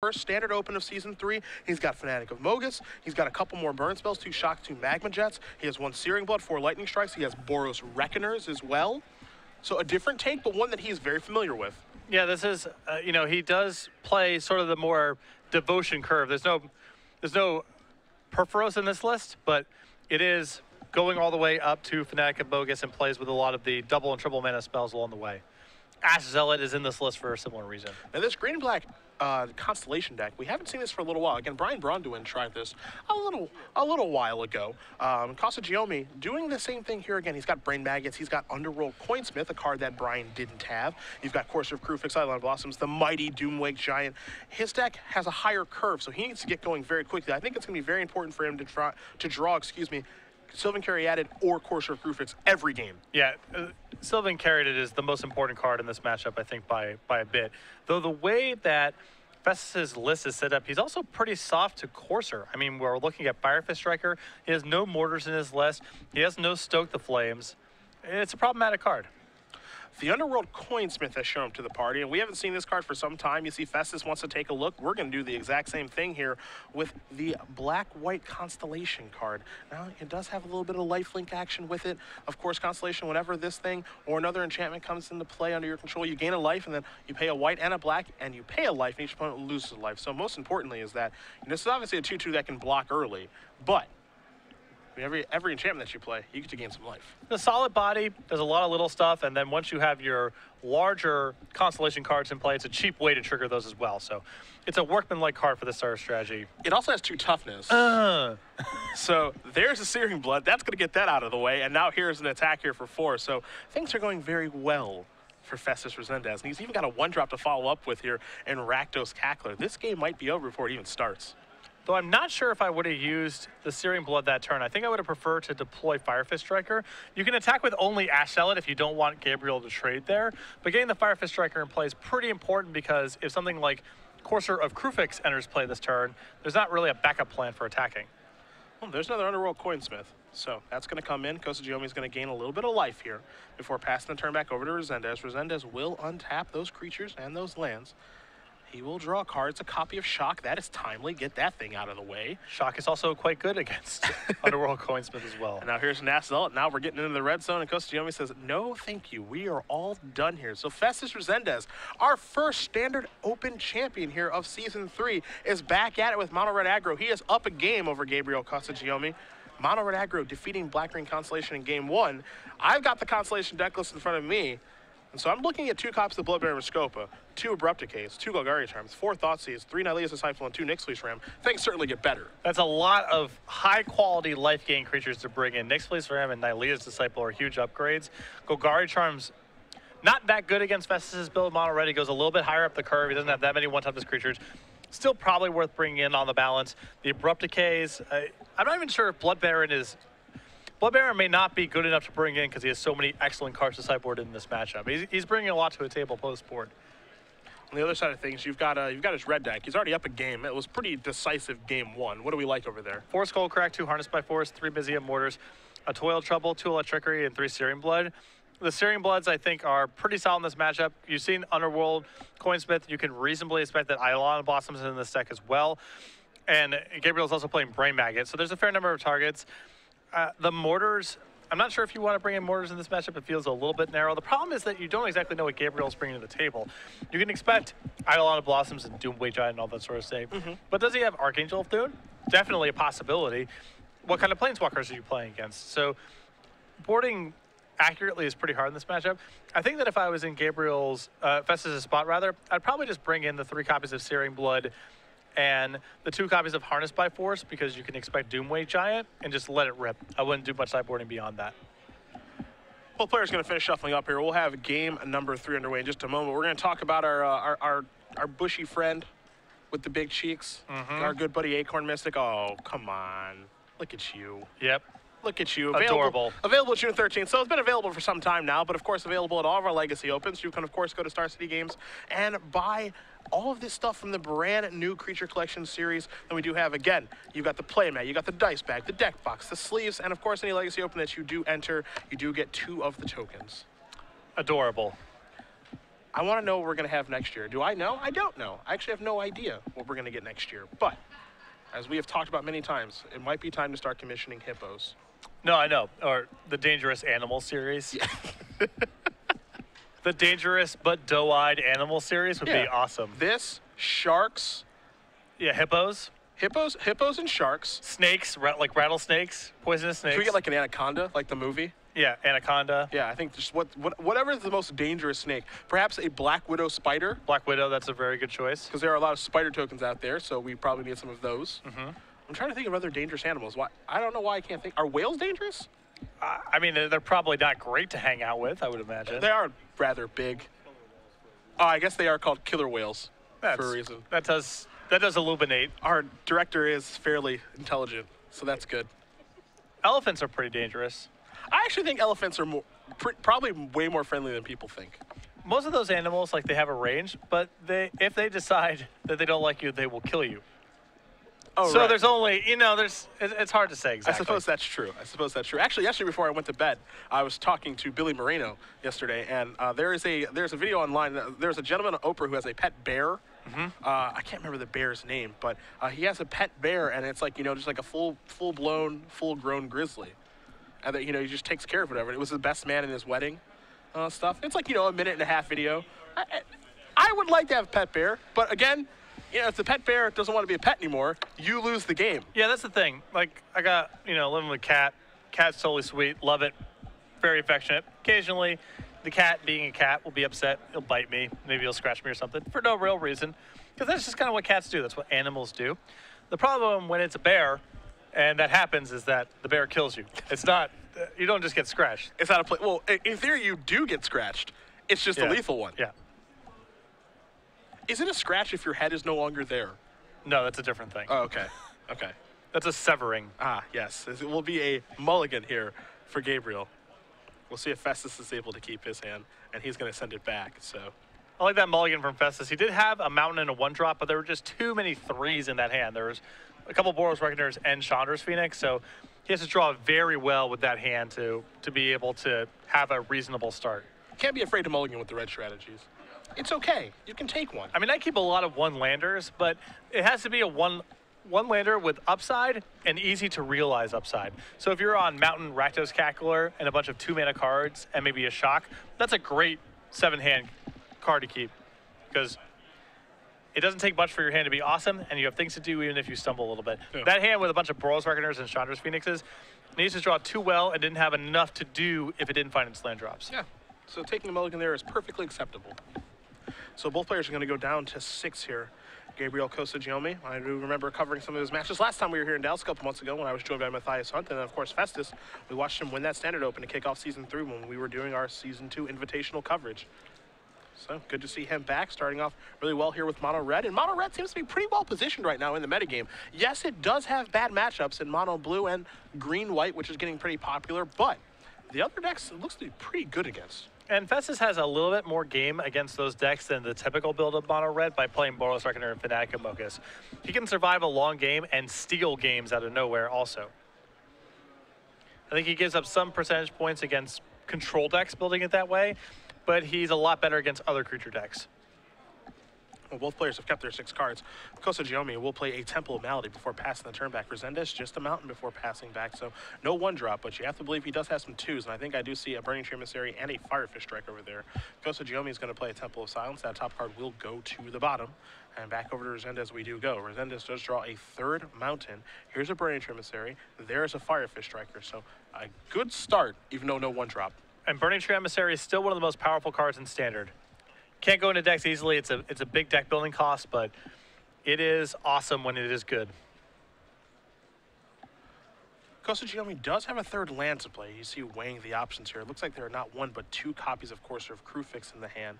First standard open of Season 3, he's got Fanatic of Mogis, he's got a couple more burn spells, 2 Shocks, 2 Magma Jets, he has 1 Searing Blood, 4 Lightning Strikes, he has Boros Reckoners as well. So a different take, but one that he is very familiar with. Yeah, this is, you know, he does play sort of the more devotion curve. There's no Purphoros in this list, but it is going all the way up to Fanatic of Mogis and plays with a lot of the double and triple mana spells along the way. Ash Zealot is in this list for a similar reason. Now this green-black Constellation deck, we haven't seen this for a little while. Again, Brian Braun-Duin tried this a little while ago. Costa Giomi doing the same thing here again. He's got Brain Maggots. He's got Underworld Coinsmith, a card that Brian didn't have. You've got Courser of Kruphix, Eidolon of Blossoms, the mighty Doomwake Giant. His deck has a higher curve, so he needs to get going very quickly. I think it's going to be very important for him to draw Sylvan Caryatid or Courser of Kruphix every game. Yeah, Sylvan Caryatid is the most important card in this matchup, I think, by a bit. Though the way that Festus' list is set up, he's also pretty soft to Courser. I mean, we're looking at Firefist Striker. He has no Mortars in his list. He has no Stoke the Flames. It's a problematic card. The Underworld Coinsmith has shown up to the party, and we haven't seen this card for some time. You see Festus wants to take a look. We're going to do the exact same thing here with the black-white Constellation card. Now, it does have a little bit of lifelink action with it. Of course, Constellation, whenever this thing or another enchantment comes into play under your control, you gain a life, and then you pay a white and a black, and you pay a life, and each opponent loses a life. So most importantly is that, and this is obviously a 2-2 that can block early, but every enchantment that you play, you get to gain some life. The solid body, there's a lot of little stuff, and then once you have your larger Constellation cards in play, it's a cheap way to trigger those as well. So it's a workman-like card for the starter strategy. It also has 2 toughness. So there's a Searing Blood. That's going to get that out of the way, and now here's an attack here for 4. So things are going very well for Festus Resendez, and he's even got a 1-drop to follow up with here in Rakdos Cackler. This game might be over before it even starts. Though I'm not sure if I would have used the Searing Blood that turn. I think I would have preferred to deploy Firefist Striker. You can attack with only Ash Zealot if you don't want Gabriel to trade there, but getting the Firefist Striker in play is pretty important because if something like Courser of Kruphix enters play this turn, there's not really a backup plan for attacking. Well, there's another Underworld Coinsmith, so that's going to come in. Costa Giomi is going to gain a little bit of life here before passing the turn back over to Resendez. Resendez will untap those creatures and those lands. He will draw cards, a copy of Shock. That is timely. Get that thing out of the way. Shock is also quite good against Underworld Coinsmith as well. And now here's an Ash Zealot. Now we're getting into the red zone, and Costa Giomi says, no, thank you. We are all done here. So Festus Resendez, our first standard open champion here of Season 3, is back at it with Mono Red Aggro. He is up a game over Gabriel Costa Giomi. Mono Red Aggro defeating Black Green Constellation in Game 1. I've got the Constellation deck list in front of me. And so I'm looking at 2 copies of Blood Baron of Vizkopa, 2 Abrupt Decays, 2 Golgari Charms, 4 Thoughtseize, 3 Nylea's Disciple, and 2 Nyx Fleece Ram. Things certainly get better. That's a lot of high-quality life-gain creatures to bring in. Nyx Fleece Ram and Nylea's Disciple are huge upgrades. Golgari Charms, not that good against Festus' build. Mono Red, he goes a little bit higher up the curve. He doesn't have that many one-toughness creatures. Still probably worth bringing in on the balance. The Abrupt Decays, I'm not even sure if Blood Baron may not be good enough to bring in because he has so many excellent cards to sideboard in this matchup. He's bringing a lot to the table post-board. On the other side of things, you've got his red deck. He's already up a game. It was pretty decisive Game 1. What do we like over there? 4 Skullcrack, 2 Harness by Force, 3 Mizzium Mortars, a Toil Trouble, 2 Electricity, and 3 Searing Blood. The Searing Bloods, I think, are pretty solid in this matchup. You've seen Underworld Coinsmith. You can reasonably expect that Eidolon of Blossoms is in this deck as well. And Gabriel's also playing Brain Maggot, so there's a fair number of targets. The Mortars, I'm not sure if you want to bring in Mortars in this matchup. It feels a little bit narrow. The problem is that you don't exactly know what Gabriel's bringing to the table. You can expect Eidolon of Blossoms and Doomwake Giant and all that sort of thing. But does he have Archangel of Thune? Definitely a possibility. What kind of Planeswalkers are you playing against? So boarding accurately is pretty hard in this matchup. I think that if I was in Gabriel's, Festus' spot rather, I'd probably just bring in the 3 copies of Searing Blood and the 2 copies of Harness by Force because you can expect Doomwake Giant and just let it rip. I wouldn't do much sideboarding beyond that. Both players are going to finish shuffling up here. We'll have game number 3 underway in just a moment. We're going to talk about our bushy friend with the big cheeks, our good buddy Acorn Mystic. Oh, come on. Look at you. Yep. Look at you. Adorable. Available June 13th. So it's been available for some time now, but of course available at all of our Legacy Opens. You can, of course, go to Star City Games and buy all of this stuff from the brand new Creature Collection series. And we do have, again, you've got the playmat, you've got the dice bag, the deck box, the sleeves, and of course any Legacy Open that you do enter, you do get 2 of the tokens. Adorable. I want to know what we're going to have next year. Do I know? I don't know. I actually have no idea what we're going to get next year. But as we have talked about many times, it might be time to start commissioning hippos. No, I know. Or the Dangerous Animal Series. Yeah. The Dangerous but Doe-Eyed Animal Series would be awesome. This, sharks. Yeah, hippos. Hippos and sharks. Snakes, like rattlesnakes, poisonous snakes. Should we get like an anaconda, like the movie? Yeah, anaconda. Yeah, I think just whatever is the most dangerous snake. Perhaps a black widow spider. Black widow, that's a very good choice. Because there are a lot of spider tokens out there, so we probably need some of those. Mm-hmm. I'm trying to think of other dangerous animals. Why? I don't know why I can't think. Are whales dangerous? I mean, they're probably not great to hang out with, I would imagine. They are rather big. Oh, I guess they are called killer whales for a reason. That does illuminate. Our director is fairly intelligent, so that's good. Elephants are pretty dangerous. I actually think elephants are more, probably way more friendly than people think. Most of those animals, like, they have a range, but if they decide that they don't like you, they will kill you. Oh, so right. There's only, you know, it's hard to say exactly. I suppose that's true. I suppose that's true. Actually, yesterday before I went to bed, I was talking to Billy Moreno yesterday, and there's a video online. There's a gentleman on Oprah who has a pet bear. Mm-hmm. I can't remember the bear's name, but he has a pet bear, and it's like, you know, just like a full-blown, full-grown grizzly. And that, you know, he just takes care of whatever. It was the best man in his wedding stuff. It's like, you know, a minute-and-a-half video. I would like to have a pet bear, but again, you know, if the pet bear doesn't want to be a pet anymore, you lose the game. Yeah, that's the thing. Like, I got, you know, living with a cat. Cat's totally sweet. Love it. Very affectionate. Occasionally, the cat, being a cat, will be upset. He'll bite me. Maybe he'll scratch me or something for no real reason. Because that's just kind of what cats do. That's what animals do. The problem when it's a bear, and that happens, is that the bear kills you. It's not, you don't just get scratched. It's not a play. Well, in theory, you do get scratched. It's just a lethal one. Yeah. Is it a scratch if your head is no longer there? No, that's a different thing. Oh, okay. Okay. That's a severing. Ah, yes. It will be a mulligan here for Gabriel. We'll see if Festus is able to keep his hand, and he's going to send it back. So, I like that mulligan from Festus. He did have a mountain and a one-drop, but there were just too many threes in that hand. There was a couple Boros Reckoners and Chandra's Phoenix, so he has to draw very well with that hand to be able to have a reasonable start. Can't be afraid to mulligan with the red strategies. It's okay. You can take one. I mean, I keep a lot of one-landers, but it has to be a one-lander with upside and easy-to-realize upside. So if you're on Mountain, Rakdos Cackler, and a bunch of two-mana cards and maybe a shock, that's a great seven-hand card to keep because it doesn't take much for your hand to be awesome, and you have things to do even if you stumble a little bit. Yeah. That hand with a bunch of Boros Reckoners and Chandra's Phoenixes needs to draw too well and didn't have enough to do if it didn't find its land drops. Yeah, so taking a mulligan there is perfectly acceptable. So both players are going to go down to 6 here. Gabriel Costa Giomi, I do remember covering some of his matches. Last time we were here in Dallas a couple months ago when I was joined by Matthias Hunt and, of course, Festus. We watched him win that Standard Open to kick off Season 3 when we were doing our Season 2 invitational coverage. So good to see him back, starting off really well here with Mono Red. And Mono Red seems to be pretty well positioned right now in the metagame. Yes, it does have bad matchups in Mono Blue and Green White, which is getting pretty popular, but the other decks looks to be pretty good against. And Festus has a little bit more game against those decks than the typical build of Mono Red by playing Boros Reckoner and Fanatic of Mogis. He can survive a long game and steal games out of nowhere also. I think he gives up some percentage points against control decks building it that way, but he's a lot better against other creature decks. Well, both players have kept their 6 cards. Costa Giomi will play a Temple of Malady before passing the turn back. Resendez just a mountain before passing back, so no one drop, but you have to believe he does have some twos, and I think I do see a Burning Tree Emissary and a Firefist Striker over there. Costa Giomi is going to play a Temple of Silence. That top card will go to the bottom, and back over to Resendez we do go. Resendez does draw a 3rd mountain. Here's a Burning Tree Emissary. There's a Firefist Striker, so a good start, even though no one drop. And Burning Tree Emissary is still one of the most powerful cards in Standard. Can't go into decks easily. It's a big deck building cost, but it is awesome when it is good. Costa Giomi does have a 3rd land to play. You see weighing the options here. It looks like there are not one but 2 copies of Courser of Kruphix in the hand.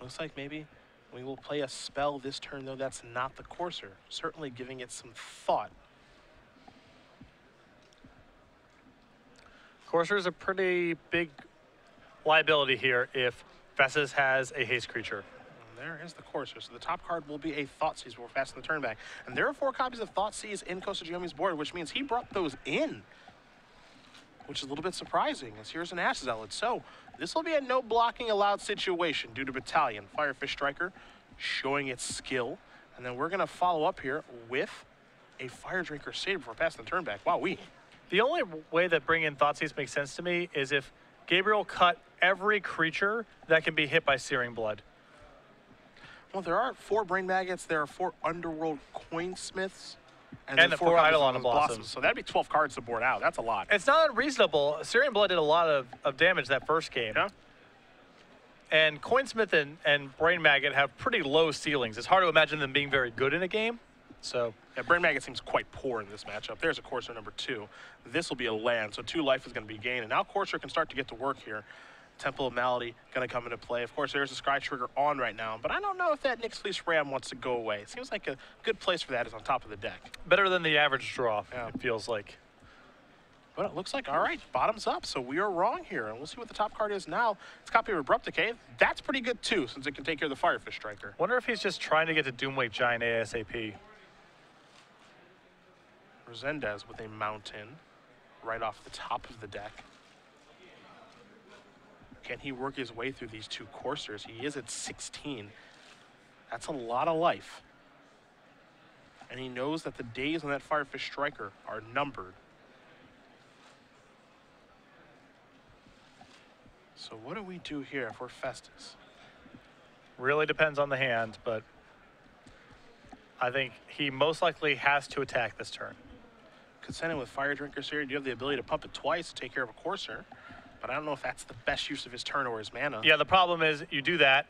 Looks like maybe we will play a spell this turn, though that's not the Courser. Certainly giving it some thought. Courser is a pretty big liability here if Festus has a haste creature. And there is the Courser. So the top card will be a Thoughtseize. We'll fasten the turn back. And there are 4 copies of Thoughtseize in Costa Giomi's board, which means he brought those in. which is a little bit surprising, as here's an Ash Zealot. So this will be a no blocking allowed situation due to Battalion. Firefist Striker showing its skill. And then we're going to follow up here with a Fire-Drinker Satyr before passing the turn back. Wowee. The only way that bringing in Thoughtseize makes sense to me is if Gabriel cut every creature that can be hit by Searing Blood. Well, there are 4 Brain Maggots, there are 4 Underworld Coinsmiths, and the 4 Eidolon of Blossoms. So that'd be 12 cards to board out. That's a lot. It's not unreasonable. Searing Blood did a lot of damage that first game. Yeah. And Coinsmith and Brain Maggot have pretty low ceilings. It's hard to imagine them being very good in a game. So yeah, Brain Maggot seems quite poor in this matchup. There's a Courser #2. This will be a land, so 2 life is going to be gained. And now Courser can start to get to work here. Temple of Malady going to come into play. Of course, there's a Scry Trigger on right now, but I don't know if that Nyx Fleece Ram wants to go away. It seems like a good place for that is on top of the deck. Better than the average draw, yeah. It feels like. But it looks like, all right, bottoms up, so we are wrong here. And we'll see what the top card is now. It's a copy of Abrupt Decay. That's pretty good, too, since it can take care of the Firefist Striker. Wonder if he's just trying to get to Doomwake Giant ASAP. Resendez with a Mountain right off the top of the deck. Can he work his way through these 2 Coursers? He is at 16. That's a lot of life. And he knows that the days on that Firefist Striker are numbered. So what do we do here if we're Festus? Really depends on the hand, but I think he most likely has to attack this turn. Could send him with Fire Drinkers here. You have the ability to pump it twice to take care of a Courser, but I don't know if that's the best use of his turn or his mana. Yeah, the problem is you do that,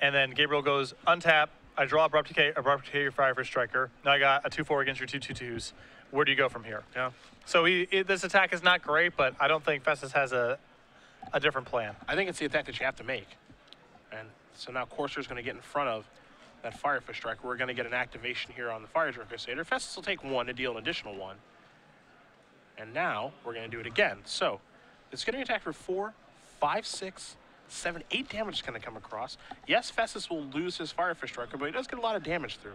and then Gabriel goes, untap, I draw Abrupt Decay your Firefist Striker. Now I got a 2-4 against your 2/2s. Where do you go from here? Yeah. So this attack is not great, but I don't think Festus has a different plan. I think it's the attack that you have to make. And so now Courser's going to get in front of that Firefist Striker. We're going to get an activation here on the Fire-Drinker Satyr. Festus will take 1 to deal an additional 1. And now we're going to do it again. So it's going to attack for 4, 5, 6, 7, 8 damage is going to come across. Yes, Festus will lose his Firefist Striker, but he does get a lot of damage through.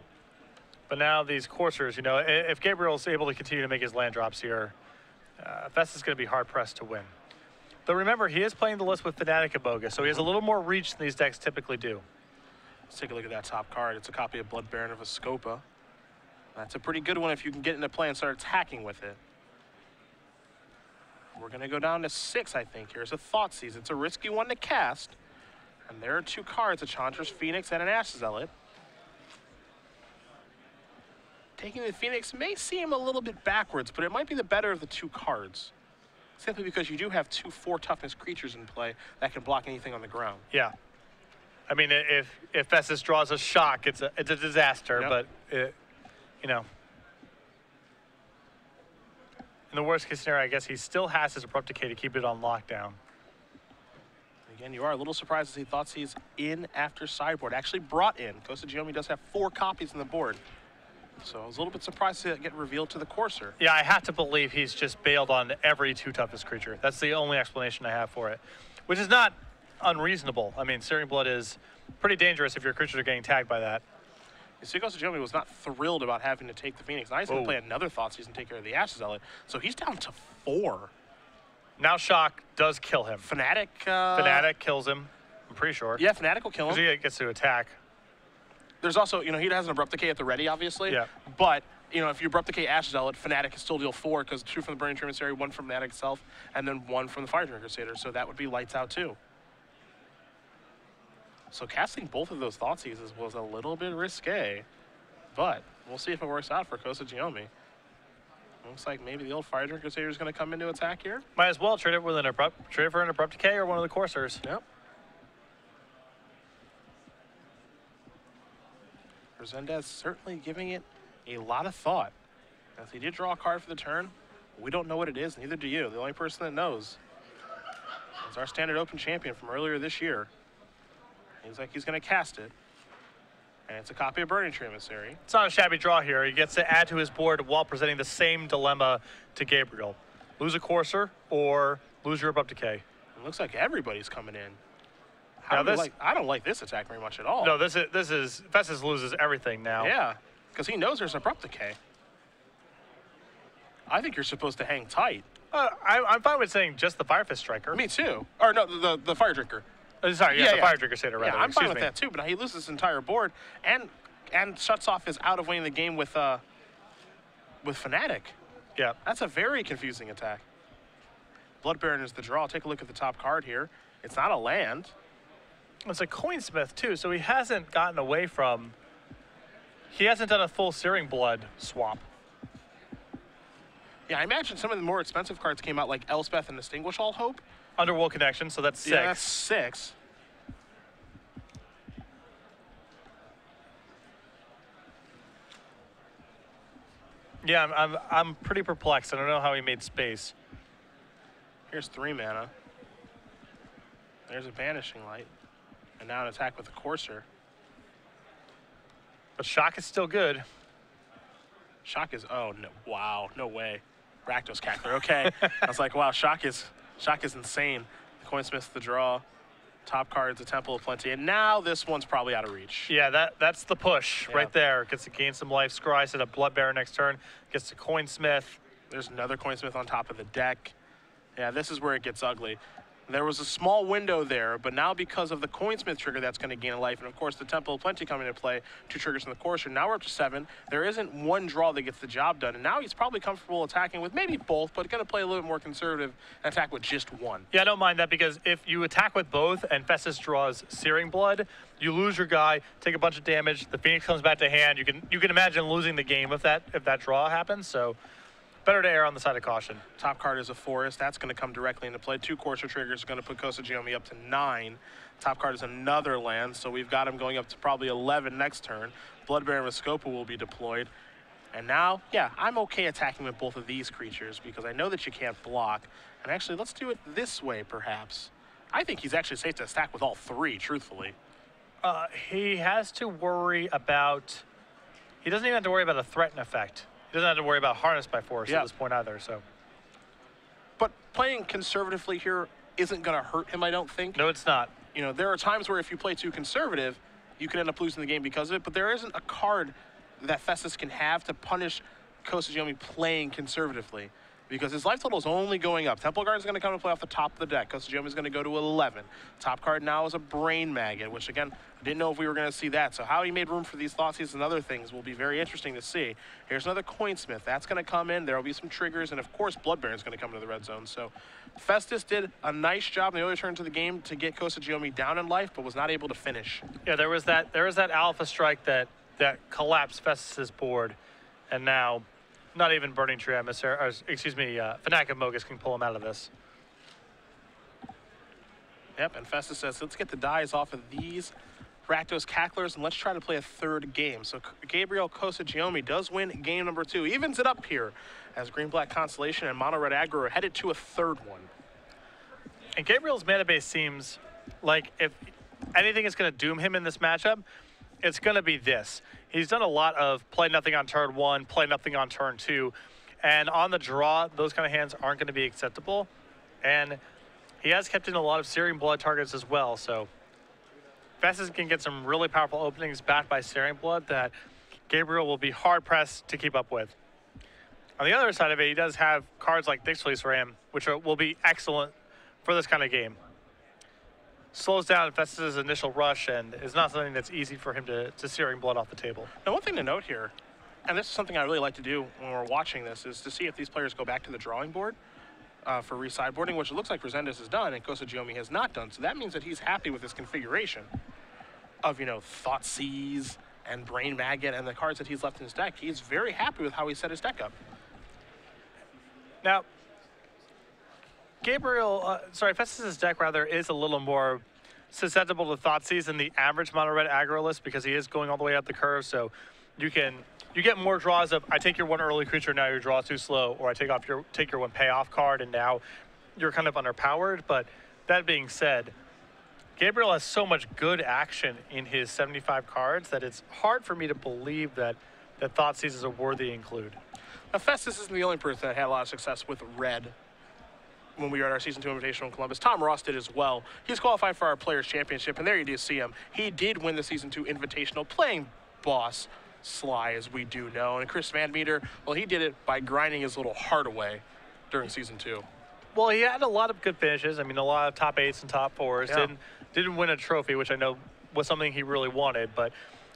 But now these Coursers, you know, if Gabriel's able to continue to make his land drops here, Festus is going to be hard-pressed to win. But remember, he is playing the list with Fanatic of Mogis, so he has a little more reach than these decks typically do. Let's take a look at that top card. It's a copy of Blood Baron of Vizkopa. That's a pretty good one if you can get into play and start attacking with it. We're going to go down to 6, I think. Here's a Thoughtseize. It's a risky one to cast. And there are 2 cards, a Chandra's Phoenix and an Ash Zealot. Taking the Phoenix may seem a little bit backwards, but it might be the better of the 2 cards. Simply because you do have 2/4 toughness creatures in play that can block anything on the ground. Yeah. I mean, if Festus draws a shock, it's a disaster, yep. But, you know. In the worst case scenario, I guess he still has his Abrupt Decay to keep it on lockdown. Again, you are a little surprised as he thought he's in after sideboard. Actually brought in. Costa Giomi does have 4 copies on the board. So I was a little bit surprised to get revealed to the Courser. Yeah, I have to believe he's just bailed on every 2 toughest creature. That's the only explanation I have for it, which is not unreasonable. I mean, Searing Blood is pretty dangerous if your creatures are getting tagged by that. Costa Giomi was not thrilled about having to take the Phoenix. Now he's going to play another Thoughtseize and take care of the Ash Zealot. So he's down to 4. Now shock does kill him. Fanatic kills him, I'm pretty sure. Yeah, Fanatic will kill him. He gets to attack. There's also, you know, he has an Abrupt Decay at the ready, obviously. Yeah. But, you know, if you Abrupt Decay Ash Zealot, Fanatic can still deal 4, because 2 from the Burning Tree Emissary, 1 from Fanatic itself, and then 1 from the Fire-Drinker Satyr. So that would be lights out, too. So casting both of those Thoughtseizes was a little bit risque, but we'll see if it works out for Costa Giomi. Looks like maybe the old Fire-Drinker Satyr is going to come into attack here. Might as well trade it with an Abrupt Decay or one of the Coursers. Yep. Resendez certainly giving it a lot of thought. As he did draw a card for the turn, we don't know what it is, neither do you. The only person that knows is our Standard Open champion from earlier this year. He's like, he's going to cast it. And it's a copy of Burning Tree Emissary. It's not a shabby draw here. He gets to add to his board while presenting the same dilemma to Gabriel. Lose a Courser or lose your Abrupt Decay. It looks like everybody's coming in. Now I don't like this attack very much at all. No, this is Festus loses everything now. Yeah, because he knows there's Abrupt Decay. I think you're supposed to hang tight. I'm fine with saying just the Firefist Striker. Me too. Or no, the Fire-Drinker. Sorry, yeah, the Fire-Drinker Satyr, rather. Yeah, I'm fine with that too, but he loses his entire board and shuts off his out of winning the game with Fnatic. Yeah. That's a very confusing attack. Blood Baron is the draw. Take a look at the top card here. It's not a land. It's a Coinsmith too, so he hasn't gotten away from... He hasn't done a full Searing Blood swap. Yeah, I imagine some of the more expensive cards came out, like Elspeth and Extinguish All Hope. Underworld Connection, so that's 6. Yeah, that's 6. Yeah, I'm pretty perplexed. I don't know how he made space. Here's 3 mana. There's a Vanishing Light. And now an attack with a Courser. But Shock is still good. Shock is, oh, no, wow, no way. Rakdos Cackler, okay. I was like, wow, Shock is insane. The Coinsmith's the draw. Top card's the Temple of Plenty. And now this one's probably out of reach. Yeah, that's the push right there. Gets to gain some life. Scry set up Blood Baron next turn. Gets to Coinsmith. There's another Coinsmith on top of the deck. Yeah, this is where it gets ugly. There was a small window there, but now because of the Coinsmith trigger, that's going to gain a life. And of course, the Temple of Plenty coming into play, 2 triggers in the Courser. Now we're up to 7. There isn't one draw that gets the job done. And now he's probably comfortable attacking with maybe both, but going to play a little bit more conservative and attack with just one. Yeah, I don't mind that because if you attack with both and Festus draws Searing Blood, you lose your guy, take a bunch of damage. The Phoenix comes back to hand. You can imagine losing the game if that draw happens. So. Better to err on the side of caution. Top card is a Forest. That's going to come directly into play. 2 Courser triggers are going to put Costa Giomi up to 9. Top card is another land, so we've got him going up to probably 11 next turn. Blood Baron of Vizkopa will be deployed. And now, yeah, I'm okay attacking with both of these creatures because I know that you can't block. And actually, let's do it this way, perhaps. I think he's actually safe to stack with all 3, truthfully. He has to worry about... He doesn't even have to worry about a threaten effect. He doesn't have to worry about Harness by Force at this point either, so. But playing conservatively here isn't going to hurt him, I don't think. No, it's not. You know, there are times where if you play too conservative, you can end up losing the game because of it, but there isn't a card that Festus can have to punish Costa Giomi playing conservatively because his life total is only going up. Temple Garden is going to come to play off the top of the deck. Costa Giomi is going to go to 11. Top card now is a Brain Maggot, which, again, I didn't know if we were going to see that. So how he made room for these Thoughtseize and other things will be very interesting to see. Here's another Coinsmith. That's going to come in. There will be some triggers. And, of course, Blood Baron is going to come into the red zone. So Festus did a nice job in the early turns of the game to get Costa Giomi down in life, but was not able to finish. Yeah, there was that Alpha Strike that collapsed Festus' board. And now... Not even Burning Tree Emissary, or excuse me, Fanatic of Mogis can pull him out of this. Yep, and Festus says, let's get the dies off of these Rakdos Cacklers and let's try to play a third game. So Gabriel Costa Giomi does win game number 2. Evens it up here as Green-Black Constellation and Mono Red Aggro are headed to a third one. And Gabriel's mana base seems like if anything is going to doom him in this matchup, it's going to be this. He's done a lot of play nothing on turn 1, play nothing on turn 2. And on the draw, those kind of hands aren't going to be acceptable. And he has kept in a lot of Searing Blood targets as well. So Festus can get some really powerful openings backed by Searing Blood that Gabriel will be hard-pressed to keep up with. On the other side of it, he does have cards like Nyx Fleece Ram, which will be excellent for this kind of game. Slows down Festus' initial rush and is not something that's easy for him to Searing Blood off the table. Now, one thing to note here, and this is something I really like to do when we're watching this, is to see if these players go back to the drawing board for re-sideboarding, which it looks like Resendez has done and Costa Giomi has not done. So that means that he's happy with his configuration of, you know, Thoughtseize and Brain Maggot and the cards that he's left in his deck. He's very happy with how he set his deck up. Now, Festus' deck, rather, is a little more susceptible to Thoughtseize than the average Mono Red aggro list because he is going all the way up the curve, so you get more draws of, I take your one early creature, now your draw is too slow, or I take your one payoff card, and now you're kind of underpowered. But that being said, Gabriel has so much good action in his 75 cards that it's hard for me to believe that Thoughtseize is a worthy include. Now, Festus isn't the only person that had a lot of success with red. When we were at our Season 2 Invitational in Columbus, Tom Ross did as well. He's qualified for our Players' Championship, and there you do see him. He did win the Season 2 Invitational playing Boss Sly, as we do know. And Chris Vanmeter, well, he did it by grinding his little heart away. during Season 2. Well, he had a lot of good finishes. I mean, a lot of top 8s and top 4s. Yeah. Didn't win a trophy, which I know was something he really wanted, but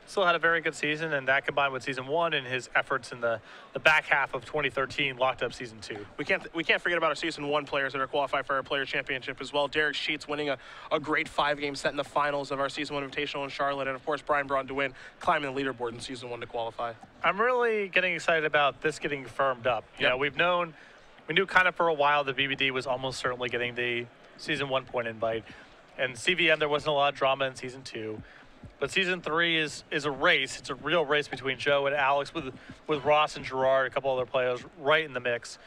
still had a very good season, and that combined with Season 1 and his efforts in the back half of 2013 locked up Season 2. We can't forget about our Season 1 players that are qualified for our Player Championship as well. Derek Sheets winning a great 5-game set in the finals of our Season 1 Invitational in Charlotte, and of course Brian Braun-Duin climbing the leaderboard in Season 1 to qualify. I'm really getting excited about this getting firmed up. You know, we knew kind of for a while the BBD was almost certainly getting the Season 1 point invite, and CVM there wasn't a lot of drama in Season 2. But Season 3 is a race. It's a real race between Joe and Alex with Ross and Gerard, a couple other players right in the mix.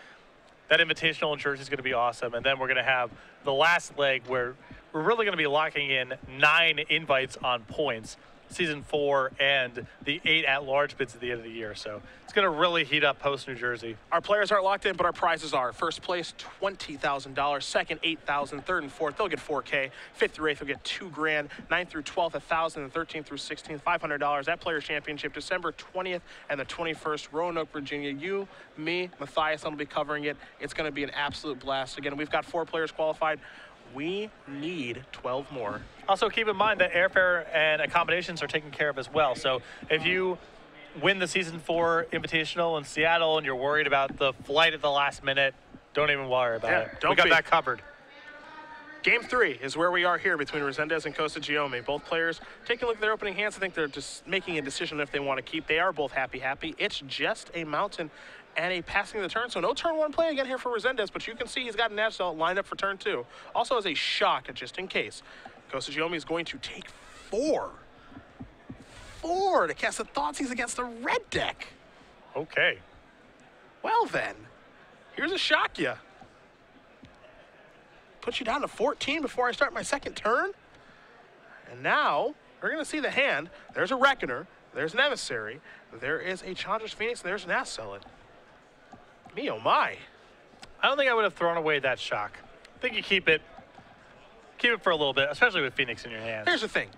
That Invitational in Jersey is going to be awesome. And then we're going to have the last leg where we're really going to be locking in 9 invites on points, Season 4 and the 8 at-large bids at the end of the year. So it's going to really heat up post-New Jersey. Our players aren't locked in, but our prizes are. First place, $20,000. Second, $8,000. Third and fourth, they'll get $4K. Fifth through eighth, they'll get $2,000. Ninth through 12th, $1,000. And 13th through 16th, $500. At Players Championship, December 20th and the 21st, Roanoke, Virginia. You, me, Matthias, I'm going to be covering it. It's going to be an absolute blast. Again, we've got 4 players qualified. We need 12 more. Also, keep in mind that airfare and accommodations are taken care of as well. So if you win the Season 4 Invitational in Seattle and you're worried about the flight at the last minute, don't even worry about it. We got that covered. Game 3 is where we are here between Resendez and Costa Giomi. Both players taking a look at their opening hands. I think they're just making a decision if they want to keep. They are both happy. It's just a mountain and a passing the turn. So no turn 1 play again here for Resendez, but you can see he's got an Ash Zealot lined up for turn 2. Also as a shock, just in case. Costa Giomi is going to take 4. 4 to cast the Thoughtseize against the red deck. Okay. Well then, here's a shock ya. Put you down to 14 before I start my second turn. And now, we're gonna see the hand. There's a Reckoner, there's an Emissary, there is a Chandra's Phoenix, and there's an Ash Zealot. Me, oh my. I don't think I would have thrown away that shock. I think you keep it for a little bit, especially with Phoenix in your hand. Here's the thing.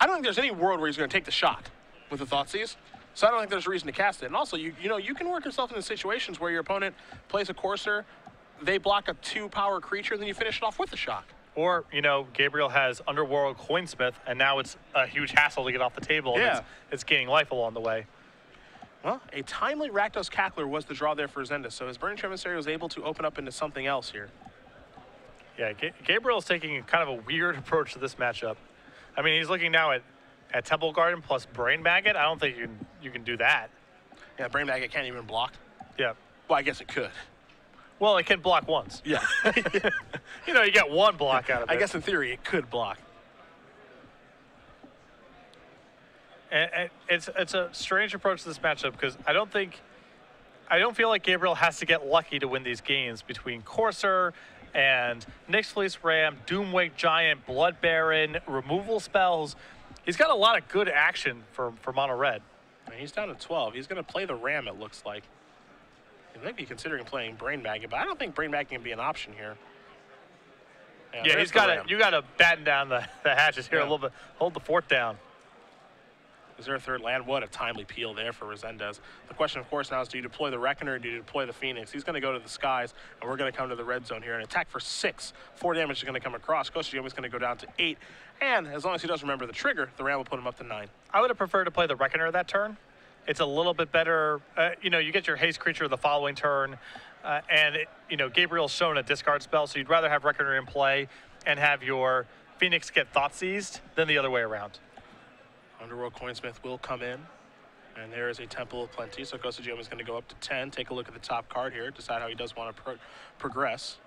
I don't think there's any world where he's going to take the shot with the Thoughtseize, so I don't think there's a reason to cast it. And also, you know, you can work yourself into situations where your opponent plays a Courser, they block a 2-power creature, and then you finish it off with the shock. Or, you know, Gabriel has Underworld Coinsmith, and now it's a huge hassle to get off the table. Yeah. And it's gaining life along the way. Well, a timely Rakdos Cackler was the draw there for Resendez, so his Burning Tree Emissary was able to open up into something else here. Yeah, Gabriel's taking kind of a weird approach to this matchup. I mean, he's looking now at Temple Garden plus Brain Maggot. I don't think you can do that. Yeah, Brain Maggot can't even block. Yeah. Well, I guess it could. Well, it can block once. Yeah. You know, you get one block out of it. I guess in theory it could block. And it's a strange approach to this matchup because I don't feel like Gabriel has to get lucky to win these games between Corsair and Nyx Fleece Ram, Doomwake Giant, Blood Baron, removal spells. He's got a lot of good action for Mono Red. I mean, he's down to 12. He's going to play the Ram, it looks like. He might be considering playing Brain Maggot, but I don't think Brain Maggot can be an option here. Yeah he's got to, you got to batten down the hatches here a little bit. Hold the fort down. Is there a third land? What a timely peel there for Resendez. The question, of course, now is do you deploy the Reckoner or do you deploy the Phoenix? He's going to go to the skies, and we're going to come to the red zone here. An attack for 6. 4 damage is going to come across. Costa Giomi is going to go down to 8. And as long as he does remember the trigger, the Ram will put him up to 9. I would have preferred to play the Reckoner that turn. It's a little bit better. You know, you get your haste creature the following turn, and, you know, Gabriel's shown a discard spell, so you'd rather have Reckoner in play and have your Phoenix get Thoughtseized than the other way around. Underworld Coinsmith will come in, and there is a Temple of Plenty, so Costa Giomi is going to go up to 10, take a look at the top card here, decide how he does want to progress.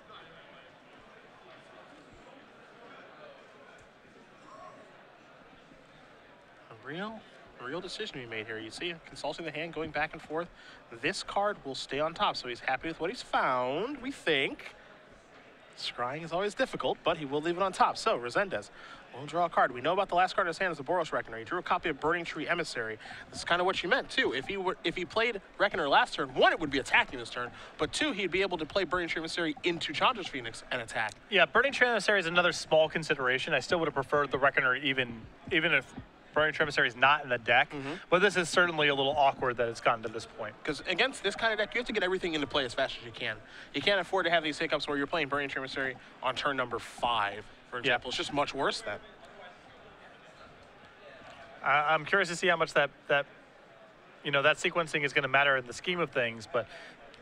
A real decision we made here. You see, consulting the hand, going back and forth. This card will stay on top, so he's happy with what he's found, we think. Scrying is always difficult, but he will leave it on top. So, Resendez will draw a card. We know about the last card in his hand is the Boros Reckoner. He drew a copy of Burning Tree Emissary. This is kind of what she meant, too. If he played Reckoner last turn, 1, it would be attacking this turn, but 2, he'd be able to play Burning Tree Emissary into Chandra's Phoenix and attack. Yeah, Burning Tree Emissary is another small consideration. I still would have preferred the Reckoner even if Burning Tree Emissary is not in the deck, but this is certainly a little awkward that it's gotten to this point. Because against this kind of deck, you have to get everything into play as fast as you can. You can't afford to have these hiccups where you're playing Burning Tree Emissary on turn number 5, for example. It's just much worse then. I'm curious to see how much that you know, that sequencing is going to matter in the scheme of things, but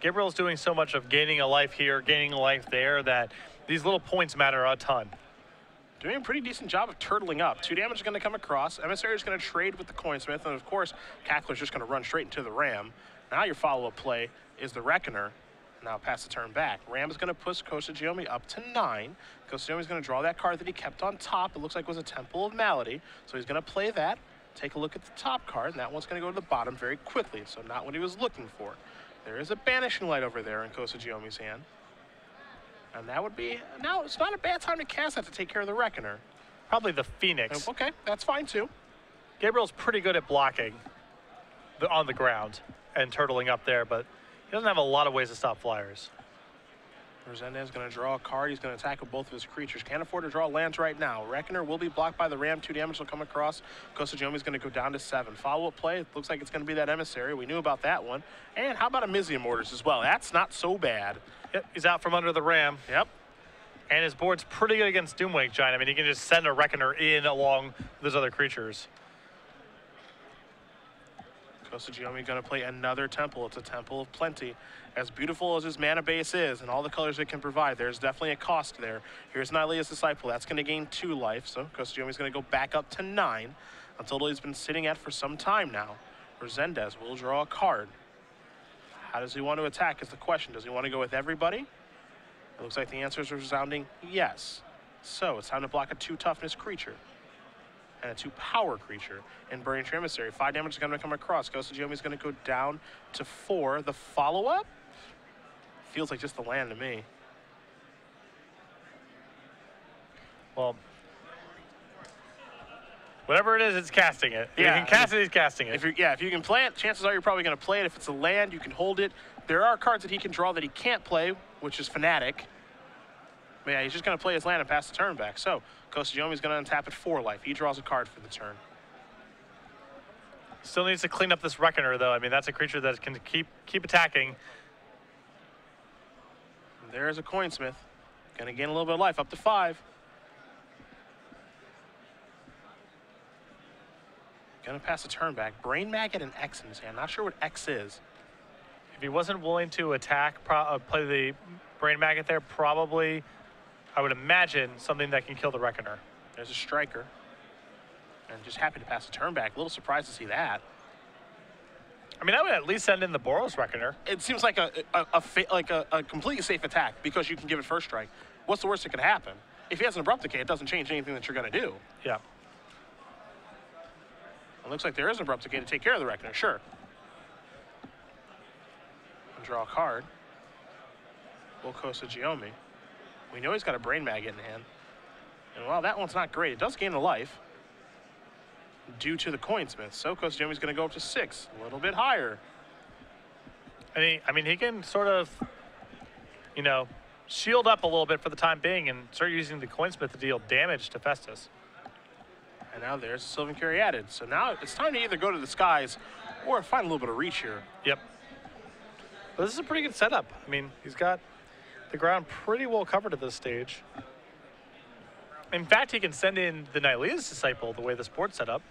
Gabriel's doing so much of gaining a life here, gaining a life there, that these little points matter a ton. Doing a pretty decent job of turtling up. 2 damage is going to come across. Emissary is going to trade with the Coinsmith, and of course, Cackler's just going to run straight into the Ram. Now your follow-up play is the Reckoner. Now pass the turn back. Ram is going to push Costa Giomi up to 9. Costa Giomi is going to draw that card that he kept on top. It looks like it was a Temple of Malady, so he's going to play that. Take a look at the top card, and that one's going to go to the bottom very quickly, so not what he was looking for. There is a Banishing Light over there in Costa Giomi's hand. And that would be, no, it's not a bad time to cast that to take care of the Reckoner. Probably the Phoenix. Okay, that's fine too. Gabriel's pretty good at blocking on the ground and turtling up there, but he doesn't have a lot of ways to stop flyers. Resendez is going to draw a card. He's going to attack with both of his creatures. Can't afford to draw lands right now. Reckoner will be blocked by the Ram. 2 damage will come across. Costa Giomi is going to go down to 7. Follow-up play. It looks like it's going to be that Emissary. We knew about that one. And how about a Mizzium Mortars as well? That's not so bad. Yep, he's out from under the Ram. Yep. And his board's pretty good against Doomwake Giant. I mean, he can just send a Reckoner in along those other creatures. Costa Giomi going to play another Temple. It's a Temple of Plenty. As beautiful as his mana base is and all the colors it can provide, there's definitely a cost there. Here's Nylea's Disciple. That's going to gain 2 life, so Costa Giomi's going to go back up to 9, a total he's been sitting at for some time now. Resendez will draw a card. How does he want to attack is the question. Does he want to go with everybody? It looks like the answers are resounding yes. So it's time to block a 2 toughness creature and a 2 power creature in Burning Tree Emissary. 5 damage is going to come across. Costa Giomi's going to go down to 4. The follow-up? Feels like just the land to me. Well, whatever it is, it's casting it. If you can cast it, he's casting it. If you can play it, chances are you're probably going to play it. If it's a land, you can hold it. There are cards that he can draw that he can't play, which is Fanatic. But yeah, he's just going to play his land and pass the turn back. So Costa Giomi's going to untap it for life. He draws a card for the turn. Still needs to clean up this Reckoner, though. I mean, that's a creature that can keep attacking. And there is a Coinsmith. Going to gain a little bit of life, up to 5. Going to pass the turn back. Brain Maggot and X in his hand. Not sure what X is. If he wasn't willing to attack, play the Brain Maggot there, probably, I would imagine, something that can kill the Reckoner. There's a Striker. And just happy to pass the turn back. A little surprised to see that. I mean, I would at least send in the Boros Reckoner. It seems like a completely safe attack because you can give it first strike. What's the worst that could happen? If he has an Abrupt Decay, it doesn't change anything that you're going to do. Yeah. It looks like there is an Abrupt Decay to take care of the Reckoner, sure. And draw a card. Will Costa Giomi. We know he's got a Brain Maggot in hand. And while that one's not great, it does gain a life due to the Coinsmith. So Costa Giomi's going to go up to 6, a little bit higher. And he can sort of, you know, shield up a little bit for the time being and start using the Coinsmith to deal damage to Festus. And now there's Sylvan Caryatid. So now it's time to either go to the skies or find a little bit of reach here. Yep. But this is a pretty good setup. I mean, he's got the ground pretty well covered at this stage. In fact, he can send in the Nylea's Disciple the way this board's set up.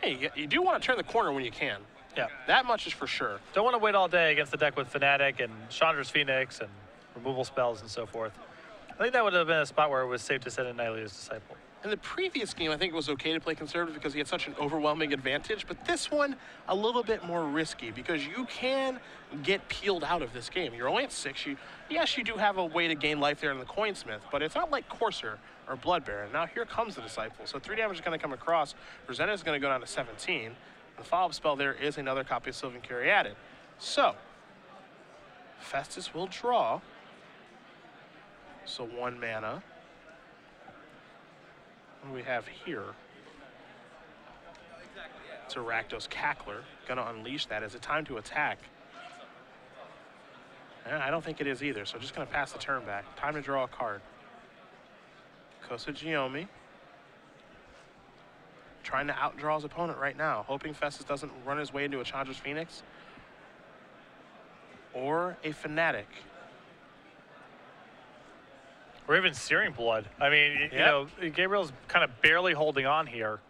Hey, you do want to turn the corner when you can. Yeah. That much is for sure. Don't want to wait all day against the deck with Fnatic and Chandra's Phoenix and removal spells and so forth. I think that would have been a spot where it was safe to send in Nylea's Disciple. In the previous game, I think it was okay to play conservative because he had such an overwhelming advantage, but this one, a little bit more risky because you can get peeled out of this game. You're only at 6. Yes, you do have a way to gain life there in the Coinsmith, but it's not like Courser or Blood Baron. Now here comes the Disciple. So 3 damage is going to come across. Resendez is going to go down to 17. The follow-up spell there is another copy of Sylvan Caryatid. So Festus will draw. So 1 mana. What do we have here? It's a Rakdos Cackler. Gonna unleash that. Is it time to attack? I don't think it is either, so just gonna pass the turn back. Time to draw a card. Costa Giomi trying to outdraw his opponent right now, hoping Festus doesn't run his way into a Chandra's Phoenix or a Fanatic. Or even Searing Blood. I mean, yep. You know, Gabriel's kind of barely holding on here.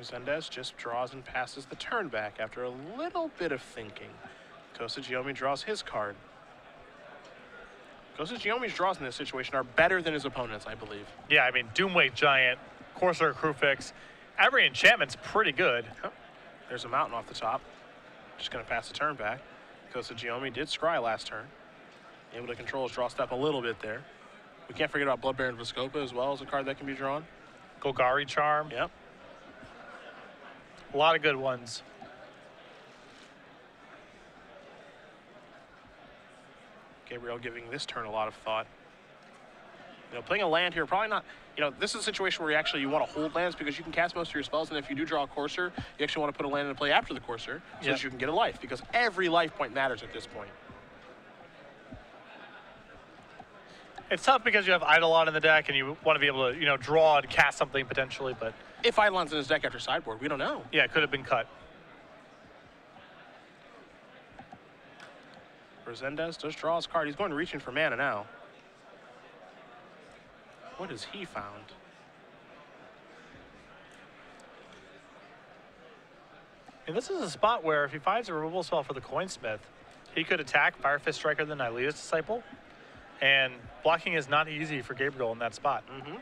Resendez just draws and passes the turn back after a little bit of thinking. Costa Giomi draws his card. Costa Giomi's draws in this situation are better than his opponent's, I believe. Yeah, I mean, Doomwake Giant, Courser of Kruphix. Every enchantment's pretty good. Yep. There's a mountain off the top. Just going to pass the turn back. Costa Giomi did scry last turn. Able to control his draw step a little bit there. We can't forget about Blood Baron of Vizkopa as well as a card that can be drawn. Golgari Charm. Yep. A lot of good ones. Gabriel giving this turn a lot of thought. You know, playing a land here, probably not, you know, this is a situation where you actually want to hold lands because you can cast most of your spells, and if you do draw a Courser, you actually want to put a land into play after the Courser so that you can get a life, because every life point matters at this point. It's tough because you have Eidolon in the deck and you want to be able to, you know, draw and cast something potentially, but... If Eidolon's in his deck after sideboard, we don't know. Yeah, it could have been cut. Resendez does draw his card. He's going reaching for mana now. What has he found? And this is a spot where if he finds a removal spell for the Coinsmith, he could attack Firefist Striker, the Nylea's Disciple. And blocking is not easy for Gabriel in that spot. Mm-hmm.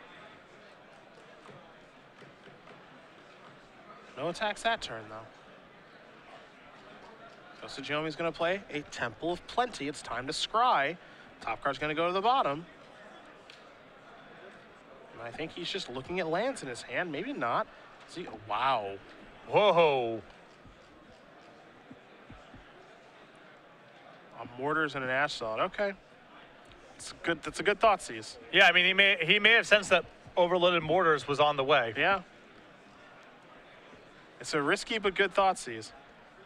No attacks that turn, though. So Giomi's going to play a Temple of Plenty. It's time to scry. Top card's going to go to the bottom. And I think he's just looking at lands in his hand. Maybe not. See, wow. Whoa. A Mortars and an Ash Zealot. Okay. It's good. That's a good Thoughtseize. Yeah, I mean, he may have sensed that overloaded Mortars was on the way. Yeah. It's a risky but good Thoughtseize.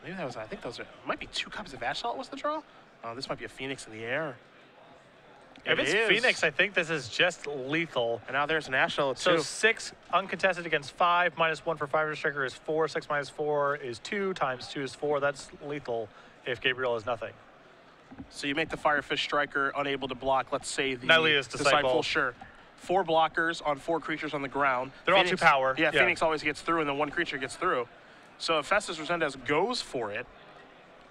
Maybe that was. I think those are. Might be 2 copies of Ash Zealot was the draw. Oh, this might be a Phoenix in the air. If it's Phoenix, I think this is just lethal. And now there's an Ash Zealot too. So 6 uncontested against 5. -1 for Firefist Striker is 4. 6 minus 4 is 2. Times 2 is 4. That's lethal. If Gabriel is nothing. So you make the Firefist Striker unable to block, let's say, the Nylea's Disciple. Sure. 4 blockers on 4 creatures on the ground. They're Phoenix, all 2 power. Yeah, Phoenix always gets through, and then 1 creature gets through. So if Festus Resendez goes for it.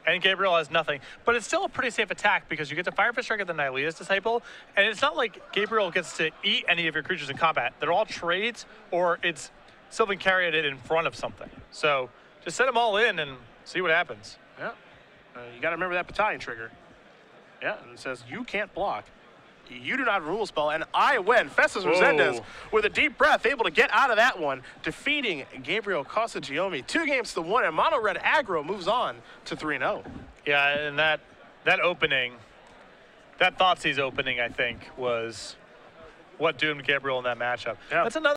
And Gabriel has nothing. But it's still a pretty safe attack because you get the Firefist Striker, the Nylea's Disciple, and it's not like Gabriel gets to eat any of your creatures in combat. They're all trades, or it's Sylvan Caryatid in front of something. So just set them all in and see what happens. Yeah. You got to remember that Battalion trigger. Yeah, and it says, you can't block. You do not have a removal spell, and I win. Festus Resendez, with a deep breath, able to get out of that one, defeating Gabriel Costa Giomi. 2 games to 1, and Mono Red Aggro moves on to 3-0. Yeah, and that opening, that Thoughtseize opening, I think, was what doomed Gabriel in that matchup. Yeah. That's another.